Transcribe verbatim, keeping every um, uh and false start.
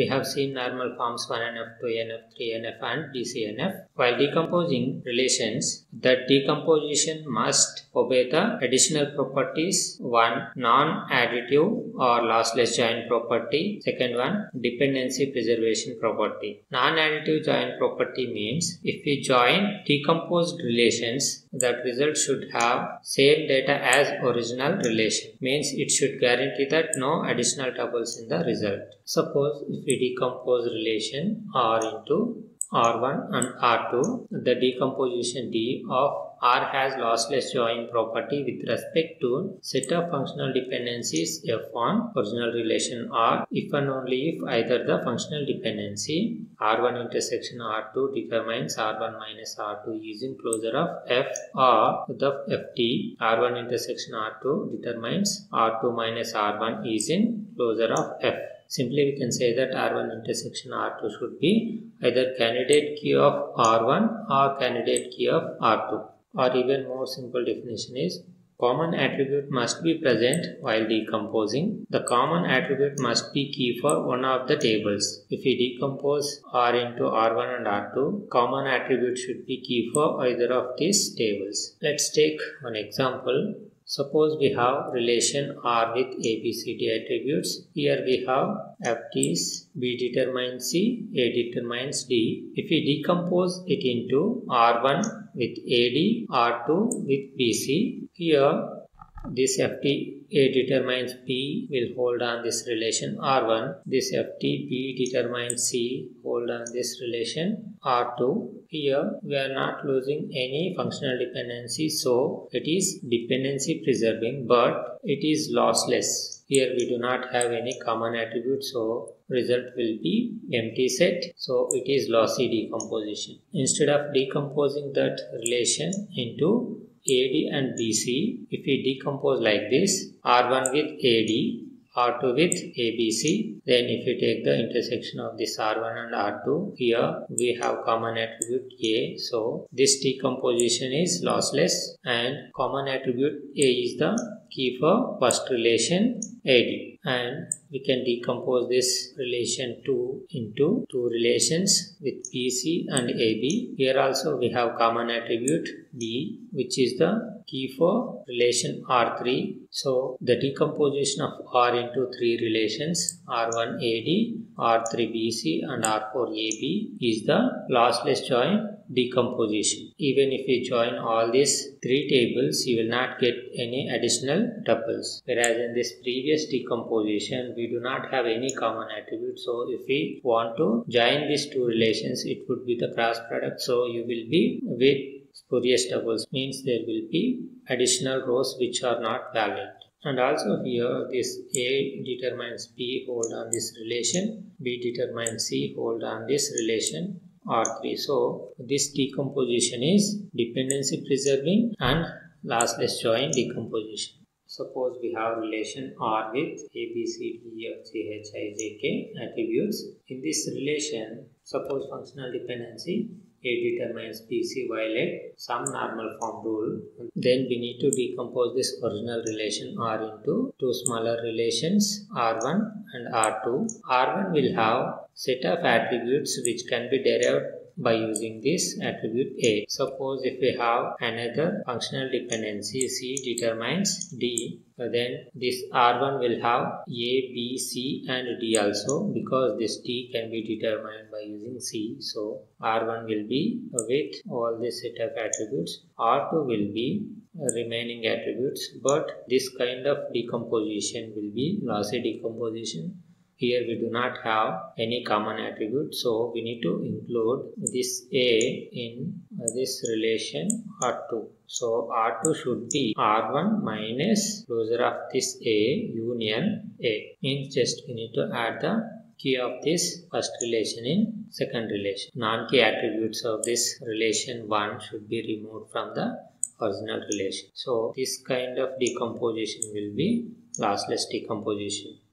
We have seen normal forms one N F, two N F, three N F and B C N F. While decomposing relations, the decomposition must obey the additional properties. One, non-additive or lossless join property. Second one, dependency preservation property. Non-additive join property means if we join decomposed relations, that result should have same data as original relation. Means it should guarantee that no additional doubles in the result. Suppose if we decompose relation R into R one and R two, the decomposition D of R has lossless join property with respect to set of functional dependencies F on original relation R if and only if either the functional dependency R one intersection R two determines R one minus R two is in closure of F or the F T R one intersection R two determines R two minus R one is in closure of F. Simply we can say that R one intersection R two should be either candidate key of R one or candidate key of R two. Or even more simple definition is common attribute must be present while decomposing. The common attribute must be key for one of the tables. If we decompose R into R one and R two, common attribute should be key for either of these tables. Let's take one example. Suppose we have relation R with A B C D attributes. Here we have F Ts, B determines C, A determines D. If we decompose it into R one with A D, R two with B C, here this F T A determines B will hold on this relation R one. This F T B determines C hold on this relation R two. Here we are not losing any functional dependency, so it is dependency preserving, but it is lossless. Here we do not have any common attribute, so result will be empty set, so it is lossy decomposition. Instead of decomposing that relation into A D and B C, if we decompose like this, R one with A D, R two with A B C, then if we take the intersection of this R one and R two, here we have common attribute A, so this decomposition is lossless and common attribute A is the key for first relation A D, and we can decompose this relation two into two relations with B C and A B. Here also we have common attribute B, which is the key for relation R three. So the decomposition of R into three relations R one A D, R three B C and R four A B is the lossless join decomposition. Even if we join all these three tables, you will not get any additional tuples. Whereas in this previous decomposition, we do not have any common attribute. So if we want to join these two relations, it would be the cross product. So you will be with spurious doubles, means there will be additional rows which are not valid. And also here this A determines B hold on this relation, B determines C hold on this relation R three. So this decomposition is dependency preserving and lossless join decomposition. Suppose we have relation R with A, B, C, D, E, F, G, H, I, J, K attributes. In this relation, suppose functional dependency A determines B C violate some normal form rule. Then we need to decompose this original relation R into two smaller relations R one and R two. R one will have set of attributes which can be derived by using this attribute A. Suppose if we have another functional dependency C determines D, then this R one will have A, B, C and D also, because this D can be determined by using C. So R one will be with all this set of attributes. R two will be remaining attributes, but this kind of decomposition will be lossy decomposition. Here we do not have any common attribute, so we need to include this A in this relation R two. So R two should be R one minus closure of this A union A. Means just we need to add the key of this first relation in second relation. Non-key attributes of this relation one should be removed from the original relation. So this kind of decomposition will be lossless decomposition.